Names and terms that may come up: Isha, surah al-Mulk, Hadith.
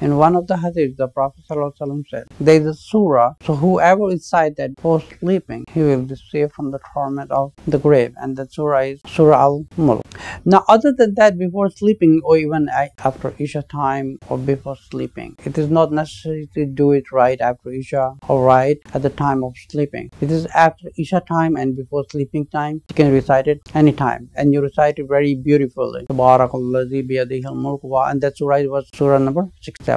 In one of the hadith, the Prophet ﷺ said, there is a surah, so whoever is cited for sleeping, he will be saved from the torment of the grave. And that surah is surah al-Mulk. Now, other than that, before sleeping or even after Isha time or before sleeping, it is not necessary to do it right after Isha or right at the time of sleeping. It is after Isha time and before sleeping time. You can recite it anytime, and you recite it very beautifully. Tabarakalladhi biyadihil mulk, and that surah was surah number 6.